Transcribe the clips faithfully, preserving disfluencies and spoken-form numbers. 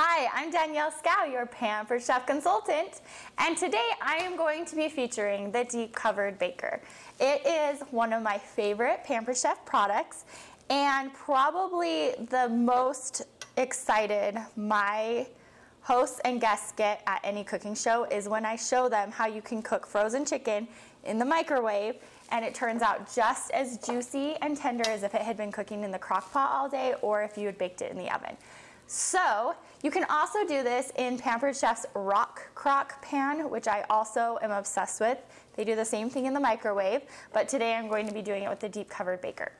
Hi, I'm Danielle Schow, your Pampered Chef consultant, and today I am going to be featuring the Deep Covered Baker. It is one of my favorite Pampered Chef products and probably the most excited my hosts and guests get at any cooking show is when I show them how you can cook frozen chicken in the microwave and it turns out just as juicy and tender as if it had been cooking in the crock pot all day or if you had baked it in the oven. So you can also do this in Pampered Chef's Rock Crock pan, which I also am obsessed with. They do the same thing in the microwave, but today I'm going to be doing it with the Deep Covered Baker.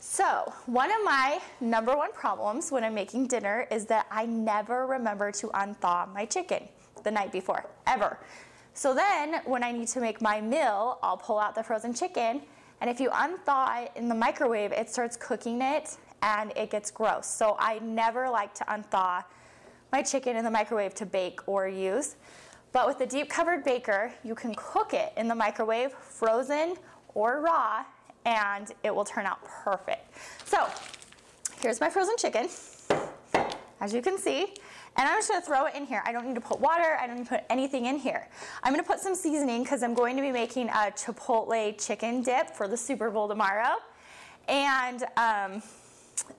So one of my number one problems when I'm making dinner is that I never remember to unthaw my chicken the night before, ever. So then when I need to make my meal, I'll pull out the frozen chicken, and if you unthaw it in the microwave, it starts cooking it and it gets gross. So I never like to unthaw my chicken in the microwave to bake or use. But with the Deep Covered Baker, you can cook it in the microwave, frozen or raw, and it will turn out perfect. So here's my frozen chicken, as you can see, and I'm just gonna throw it in here. I don't need to put water, I don't need to put anything in here. I'm gonna put some seasoning because I'm going to be making a Chipotle chicken dip for the Super Bowl tomorrow, and um,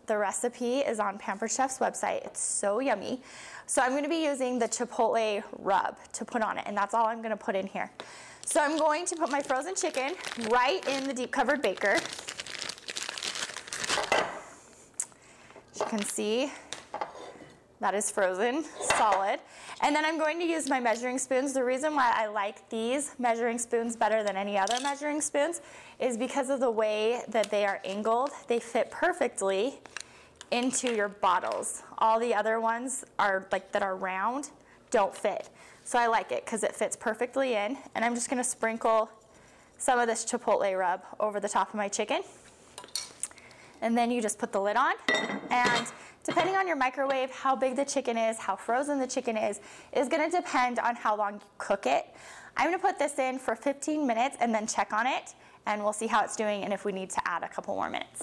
the recipe is on Pampered Chef's website. It's so yummy. So I'm gonna be using the Chipotle rub to put on it, and that's all I'm gonna put in here. So I'm going to put my frozen chicken right in the Deep Covered Baker. As you can see, that is frozen solid. And then I'm going to use my measuring spoons. The reason why I like these measuring spoons better than any other measuring spoons is because of the way that they are angled. They fit perfectly into your bottles. All the other ones are like that are round don't fit. So I like it because it fits perfectly in, and I'm just going to sprinkle some of this Chipotle rub over the top of my chicken. And then you just put the lid on, and depending on your microwave, how big the chicken is, how frozen the chicken is, is going to depend on how long you cook it. I'm going to put this in for fifteen minutes and then check on it, and we'll see how it's doing and if we need to add a couple more minutes.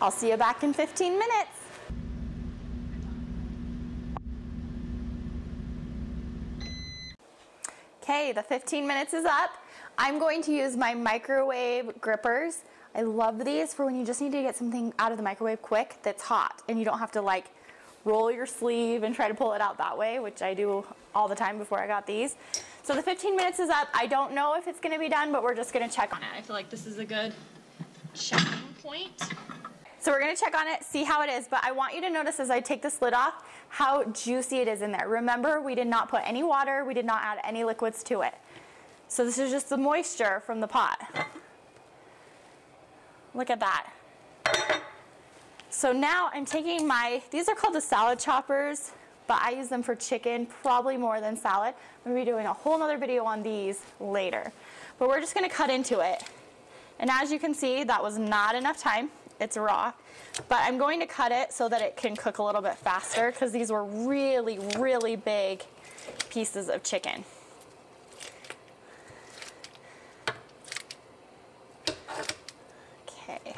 I'll see you back in fifteen minutes. Okay, the fifteen minutes is up. I'm going to use my microwave grippers. I love these for when you just need to get something out of the microwave quick that's hot and you don't have to like roll your sleeve and try to pull it out that way, which I do all the time before I got these. So the fifteen minutes is up. I don't know if it's gonna be done, but we're just gonna check on it. I feel like this is a good checking point. So we're gonna check on it, see how it is, but I want you to notice as I take this lid off how juicy it is in there. Remember, we did not put any water, we did not add any liquids to it. So this is just the moisture from the pot. Look at that. So now I'm taking my, these are called the salad choppers, but I use them for chicken, probably more than salad. I'm gonna be doing a whole nother video on these later. But we're just gonna cut into it. And as you can see, that was not enough time. It's raw, but I'm going to cut it so that it can cook a little bit faster because these were really, really big pieces of chicken. Okay.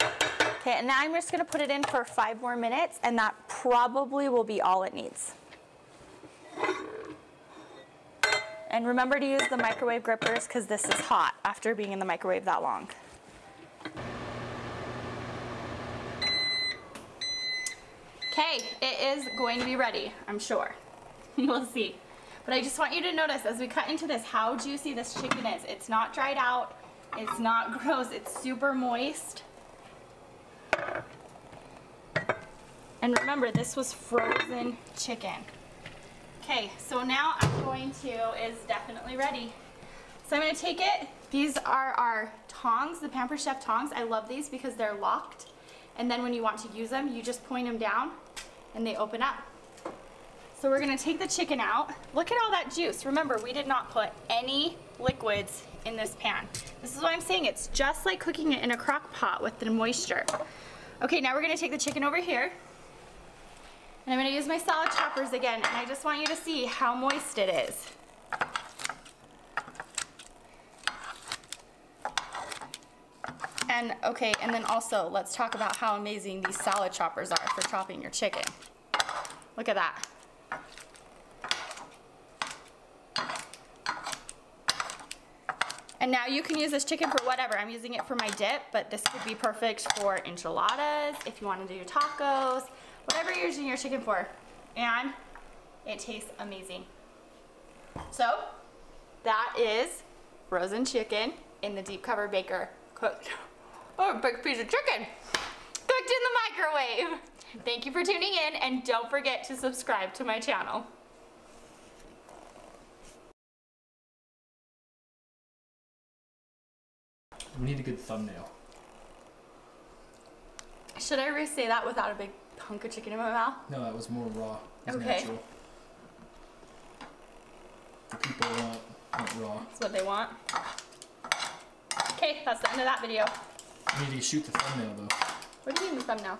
Okay, and now I'm just going to put it in for five more minutes, and that probably will be all it needs. And remember to use the microwave grippers because this is hot after being in the microwave that long. Okay, it is going to be ready, I'm sure. We'll see. But I just want you to notice as we cut into this how juicy this chicken is. It's not dried out, it's not gross, it's super moist. And remember, this was frozen chicken. Okay, so now I'm going to, is definitely ready. So I'm gonna take it, these are our tongs, the Pampered Chef tongs. I love these because they're locked. And then when you want to use them, you just point them down and they open up. So we're gonna take the chicken out. Look at all that juice. Remember, we did not put any liquids in this pan. This is why I'm saying it's just like cooking it in a crock pot with the moisture. Okay, now we're gonna take the chicken over here. And I'm gonna use my salad choppers again, and I just want you to see how moist it is. And okay, and then also let's talk about how amazing these salad choppers are for chopping your chicken. Look at that. And now you can use this chicken for whatever. I'm using it for my dip, but this could be perfect for enchiladas, if you want to do your tacos, whatever you're using your chicken for. And it tastes amazing. So that is frozen chicken in the deep covered baker cooked. Oh, a big piece of chicken cooked in the microwave. Thank you for tuning in, and don't forget to subscribe to my channel. We need a good thumbnail. Should I re-say that without a big hunk of chicken in my mouth? No, that was more raw. It was okay. Natural. The people want, want raw. That's what they want. Okay, that's the end of that video. You need to shoot the thumbnail though. What do you mean the thumbnail?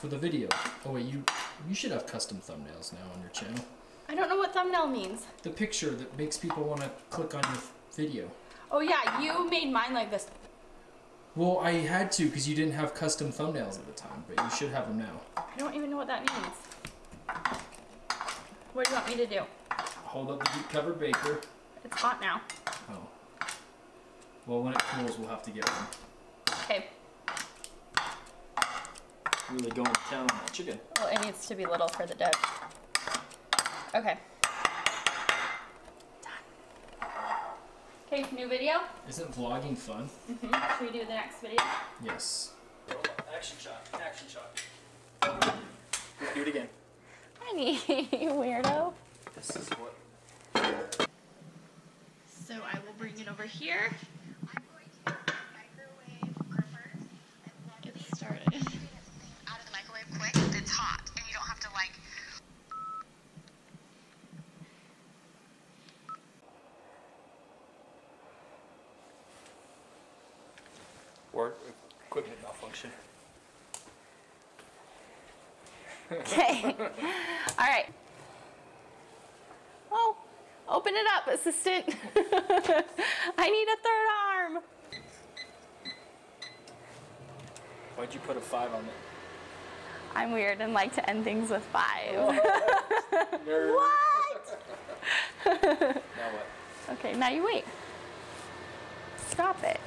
For the video. Oh wait, you you should have custom thumbnails now on your channel. I don't know what thumbnail means. The picture that makes people want to click on your video. Oh yeah, you made mine like this. Well, I had to because you didn't have custom thumbnails at the time, but you should have them now. I don't even know what that means. What do you want me to do? Hold up the deep covered baker. It's hot now. Oh. Well, when it cools, we'll have to get one. Okay. Really going to town on that chicken. Well, it needs to be little for the dough. Okay. Okay, new video. Isn't vlogging fun? Mm-hmm. Should we do the next video? Yes. Action shot. Action shot. Do it again. Honey, you weirdo. This is what. So I will bring it over here. I'm going to microwave grippers and get started. Out of the microwave quick. It's hot, and you don't have to like. Or equipment malfunction. Okay. All right. Oh, open it up, assistant. I need a third arm. Why'd you put a five on it? I'm weird and like to end things with five. Oh, what? Now what? Okay, now you wait. Stop it.